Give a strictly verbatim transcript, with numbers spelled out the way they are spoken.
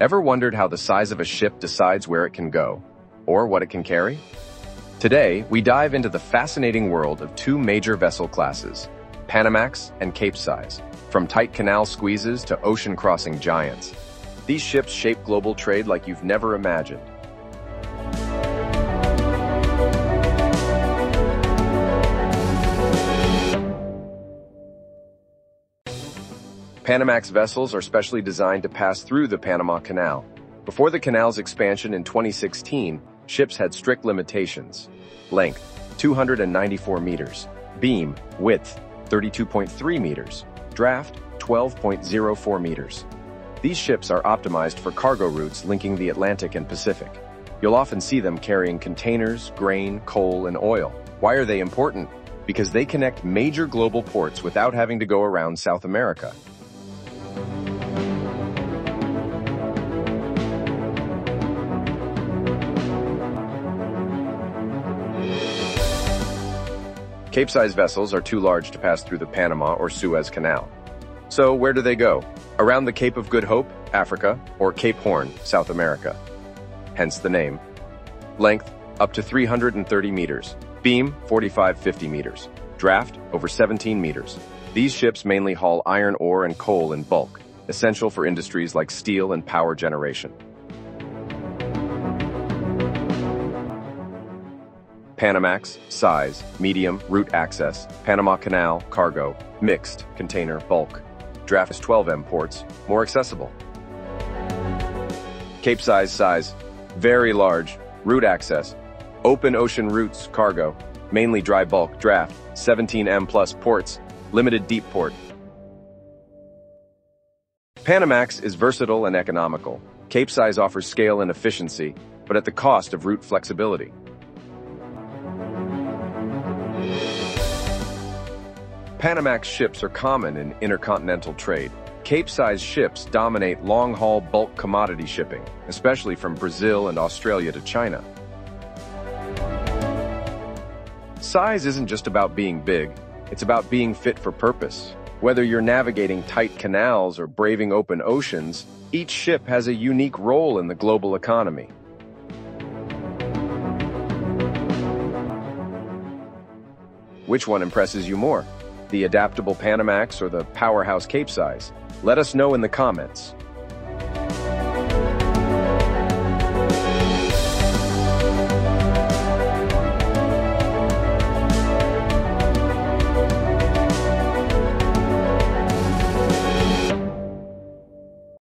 Ever wondered how the size of a ship decides where it can go, or what it can carry? Today, we dive into the fascinating world of two major vessel classes, Panamax and Capesize, from tight canal squeezes to ocean-crossing giants. These ships shape global trade like you've never imagined. Panamax vessels are specially designed to pass through the Panama Canal. Before the canal's expansion in twenty sixteen, ships had strict limitations. Length, two hundred ninety-four meters. Beam, width, thirty-two point three meters. Draft, twelve point zero four meters. These ships are optimized for cargo routes linking the Atlantic and Pacific. You'll often see them carrying containers, grain, coal, and oil. Why are they important? Because they connect major global ports without having to go around South America. Capesize vessels are too large to pass through the Panama or Suez Canal. So where do they go? Around the Cape of Good Hope, Africa, or Cape Horn, South America. Hence the name. Length, up to three hundred thirty meters. Beam, forty-five to fifty meters. Draft, over seventeen meters. These ships mainly haul iron ore and coal in bulk, essential for industries like steel and power generation. Panamax, size, medium, route access, Panama Canal, cargo, mixed, container, bulk. Draft is twelve millimeter ports, more accessible. Capesize size, very large, route access, open ocean routes, cargo, mainly dry bulk, draft, seventeen millimeter plus ports, limited deep port. Panamax is versatile and economical. Capesize offers scale and efficiency, but at the cost of route flexibility. Panamax ships are common in intercontinental trade. Capesize ships dominate long-haul bulk commodity shipping, especially from Brazil and Australia to China. Size isn't just about being big, it's about being fit for purpose. Whether you're navigating tight canals or braving open oceans, each ship has a unique role in the global economy. Which one impresses you more? The adaptable Panamax or the powerhouse Capesize? Let us know in the comments.